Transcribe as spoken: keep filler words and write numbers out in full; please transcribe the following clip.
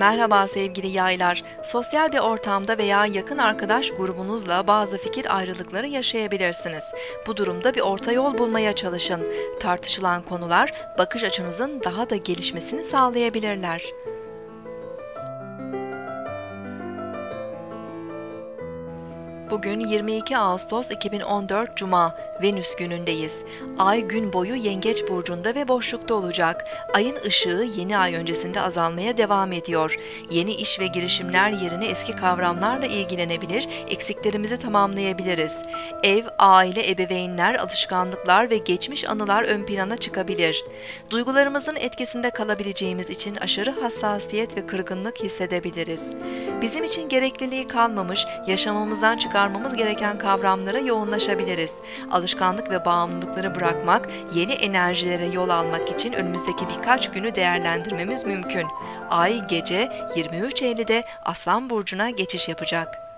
Merhaba sevgili yaylar, sosyal bir ortamda veya yakın arkadaş grubunuzla bazı fikir ayrılıkları yaşayabilirsiniz. Bu durumda bir orta yol bulmaya çalışın. Tartışılan konular bakış açınızın daha da gelişmesini sağlayabilirler. Bugün yirmi iki Ağustos iki bin on dört Cuma, Venüs günündeyiz. Ay gün boyu Yengeç burcunda ve boşlukta olacak. Ayın ışığı yeni ay öncesinde azalmaya devam ediyor. Yeni iş ve girişimler yerine eski kavramlarla ilgilenebilir, eksiklerimizi tamamlayabiliriz. Ev, aile, ebeveynler, alışkanlıklar ve geçmiş anılar ön plana çıkabilir. Duygularımızın etkisinde kalabileceğimiz için aşırı hassasiyet ve kırgınlık hissedebiliriz. Bizim için gerekliliği kalmamış, yaşamımızdan çıkan Çıkarmamız gereken kavramlara yoğunlaşabiliriz. Alışkanlık ve bağımlılıkları bırakmak, yeni enerjilere yol almak için önümüzdeki birkaç günü değerlendirmemiz mümkün. Ay gece yirmi üç Eylül'de Aslan Burcu'na geçiş yapacak.